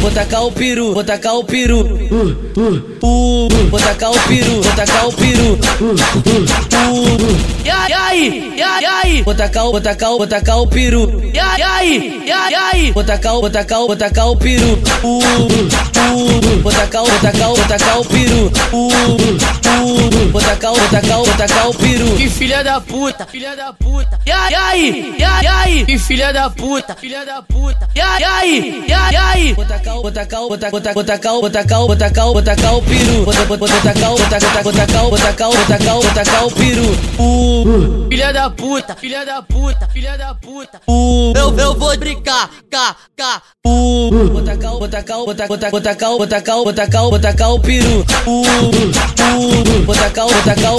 Vou tacar o peru, vou tacar o peru. Vou tacar o peru, vou tacar o peru. Vou tacar, vou tacar, vou tacar o peru. Vou tacar, vou tacar, vou tacar o peru. Vou tacar, vou tacar, vou tacar o peru. Vou tacar, vou tacar, vou tacar o peru. Que filha da puta, filha da puta. E aí, que filha da puta, filha da puta. E aí, bota cal, piru, bota cal, piru. Filha da puta. Eu vou brincar, cá. Bota cal, piru. Bota cal, piru. Vou tacar o peru,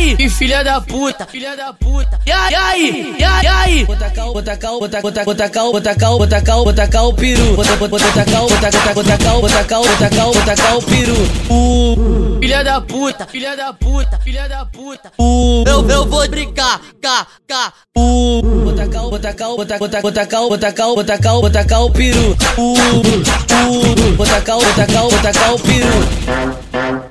que filha da puta. E aí, vou tacar o peru. Vou tacar o peru. Filha da puta. Eu vou brincar, cá. Vou tacar o peru. Vou tacar o peru.